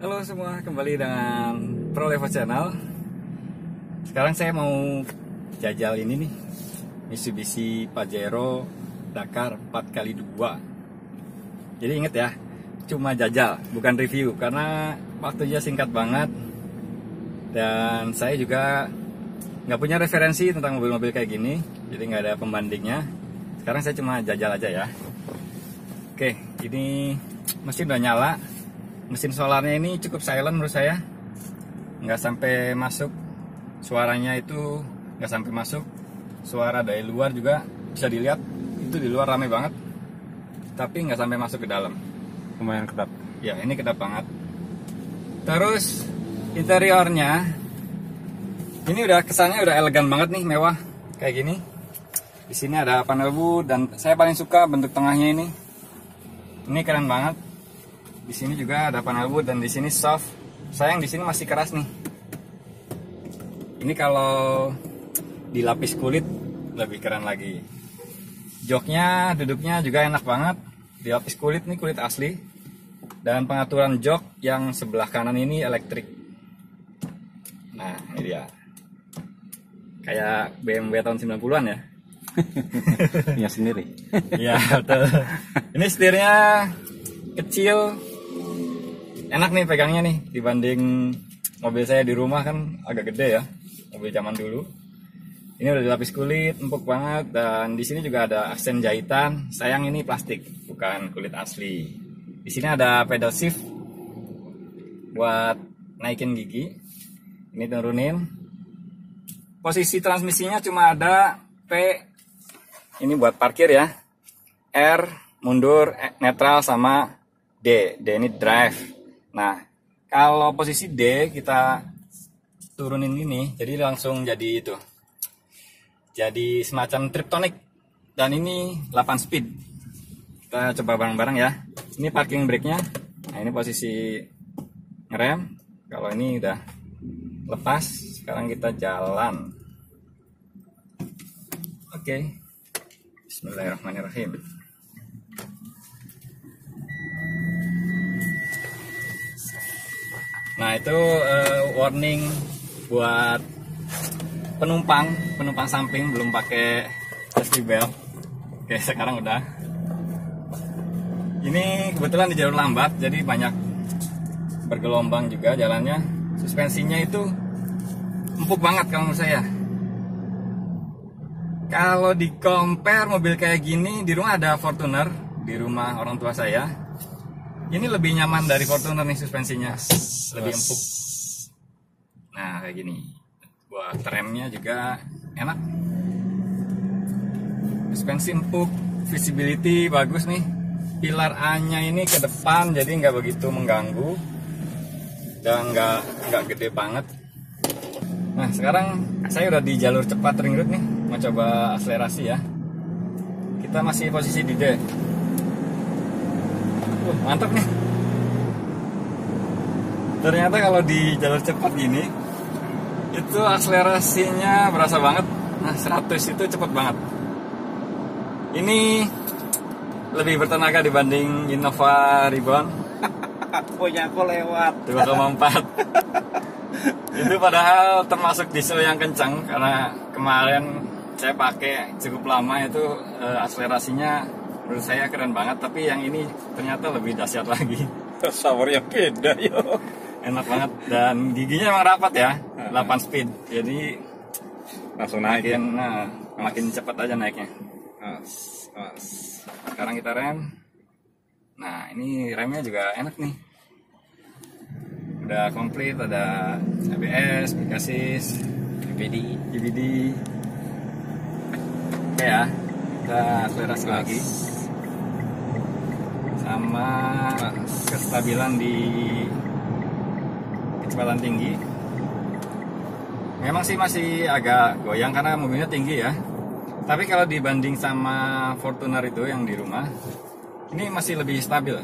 Halo semua, kembali dengan Proleevo Channel. Sekarang saya mau jajal ini nih, Mitsubishi Pajero Dakar 4x2. Jadi inget ya, cuma jajal, bukan review, karena waktunya singkat banget. Dan saya juga nggak punya referensi tentang mobil-mobil kayak gini, jadi nggak ada pembandingnya. Sekarang saya cuma jajal aja ya. Oke, ini mesin udah nyala. Mesin solarnya ini cukup silent menurut saya, nggak sampai masuk suaranya, itu nggak sampai masuk. Suara dari luar juga bisa dilihat, itu di luar ramai banget, tapi nggak sampai masuk ke dalam. Lumayan kedap. Ya, ini kedap banget. Terus interiornya, ini udah kesannya udah elegan banget nih, mewah kayak gini. Di sini ada panel wood dan saya paling suka bentuk tengahnya ini. Ini keren banget. Di sini juga ada panel wood dan di sini soft. Sayang di sini masih keras nih. Ini kalau dilapis kulit lebih keren lagi. Joknya, duduknya juga enak banget. Dilapis kulit nih, kulit asli. Dan pengaturan jok yang sebelah kanan ini elektrik. Nah, ini dia. Kayak BMW tahun 90-an ya. Punya sendiri. Iya, betul. Ini setirnya kecil. Enak nih pegangnya nih, dibanding mobil saya di rumah kan agak gede ya, mobil zaman dulu. Ini udah dilapis kulit, empuk banget, dan di sini juga ada aksen jahitan. Sayang ini plastik, bukan kulit asli. Di sini ada pedal shift buat naikin gigi. Ini turunin. Posisi transmisinya cuma ada P, ini buat parkir ya, R mundur, netral, sama D ini drive. Nah, kalau posisi D kita turunin ini, jadi langsung jadi itu. Jadi semacam triptonic. Dan ini 8 speed. Kita coba bareng-bareng ya. Ini parking brake-nya. Nah, ini posisi ngerem. Kalau ini udah lepas, sekarang kita jalan. Oke. Bismillahirrahmanirrahim. Nah, itu warning buat penumpang samping belum pakai safety belt. Oke, sekarang udah. Ini kebetulan di jalur lambat, jadi banyak bergelombang juga jalannya. Suspensinya itu empuk banget kalau menurut saya. Kalau di compare mobil kayak gini, di rumah ada Fortuner, di rumah orang tua saya. Ini lebih nyaman dari Fortuner nih suspensinya, lebih empuk. Nah, kayak gini. Buat remnya juga enak. Suspensi empuk, visibility bagus nih. Pilar A-nya ini ke depan, jadi nggak begitu mengganggu dan nggak gede banget. Nah, sekarang saya udah di jalur cepat ring road nih, mau coba akselerasi ya. Kita masih posisi di D. Mantap nih. Ternyata kalau di jalur cepat gini itu akselerasinya berasa banget. Nah, 100 itu cepat banget. Ini lebih bertenaga dibanding Innova Reborn. Punya aku lewat 2,4. Itu padahal termasuk diesel yang kencang, karena kemarin saya pakai cukup lama itu akselerasinya. Menurut saya keren banget, tapi yang ini ternyata lebih dahsyat lagi. Sawarnya beda yo. Enak banget, dan giginya emang rapat ya, 8 speed. Jadi langsung naik. Makin cepat aja naiknya. Sekarang kita rem. Nah, ini remnya juga enak nih. Udah komplit, ada ABS, brake assist, EBD. Oke ya, kita akselerasi lagi. Sama kestabilan di kecepatan tinggi. Memang sih masih agak goyang karena mobilnya tinggi ya. Tapi kalau dibanding sama Fortuner itu yang di rumah, ini masih lebih stabil.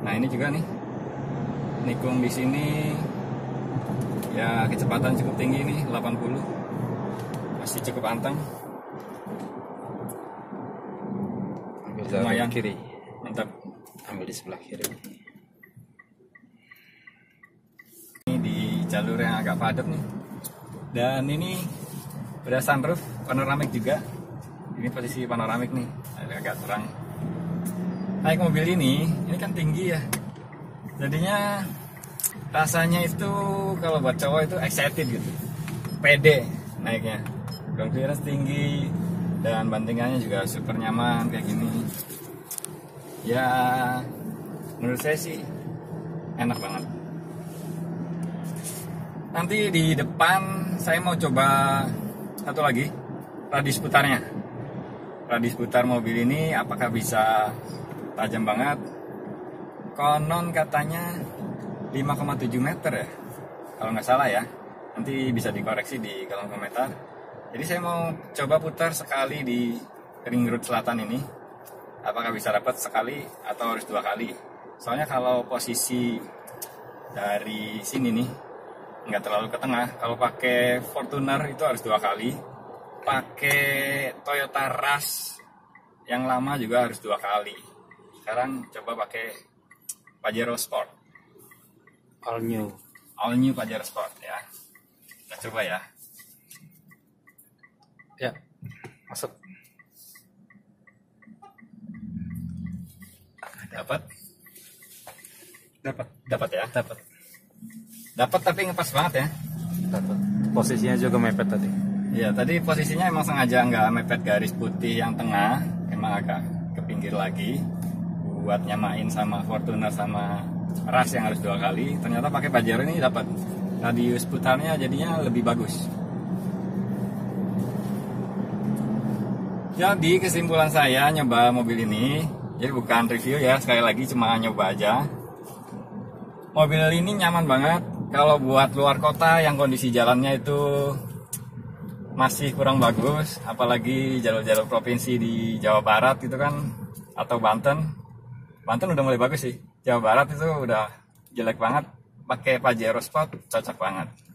Nah, ini juga nih. Nikung di sini ya, kecepatan cukup tinggi nih, 80. Masih cukup anteng. Ambil yang kiri. Mantap, ambil di sebelah kiri. jalur yang agak padat nih. Dan ini udah sunroof panoramik juga. Ini posisi panoramik nih, agak terang. Naik mobil ini kan tinggi ya, jadinya rasanya itu kalau buat cowok itu excited gitu, pede naiknya, confidence tinggi, dan bantingannya juga super nyaman kayak gini. Ya menurut saya sih enak banget. Nanti di depan saya mau coba satu lagi, radius putarnya. Radius putar mobil ini apakah bisa tajam banget? Konon katanya 5,7 meter ya, kalau nggak salah ya. Nanti bisa dikoreksi di kolom komentar. Jadi saya mau coba putar sekali di ring road selatan ini. Apakah bisa dapat sekali atau harus dua kali? Soalnya kalau posisi dari sini nih nggak terlalu ke tengah. Kalau pakai Fortuner itu harus dua kali. Pakai Toyota Rush yang lama juga harus dua kali. Sekarang coba pakai Pajero Sport. All new Pajero Sport ya. Kita coba ya. Ya, masuk. Dapat tapi ngepas banget ya. Dapat. Posisinya juga mepet tadi. Iya, tadi posisinya emang sengaja nggak mepet garis putih yang tengah, emang agak ke pinggir lagi buat nyamain sama Fortuner sama Rush yang harus dua kali. Ternyata pakai Pajero ini dapat radius putarnya, jadinya lebih bagus. Jadi kesimpulan saya nyoba mobil ini, jadi bukan review ya, sekali lagi cuma nyoba aja. Mobil ini nyaman banget kalau buat luar kota yang kondisi jalannya itu masih kurang bagus, apalagi jalur-jalur provinsi di Jawa Barat gitu kan, atau Banten. Banten udah mulai bagus sih, Jawa Barat itu udah jelek banget. Pakai Pajero Sport cocok banget.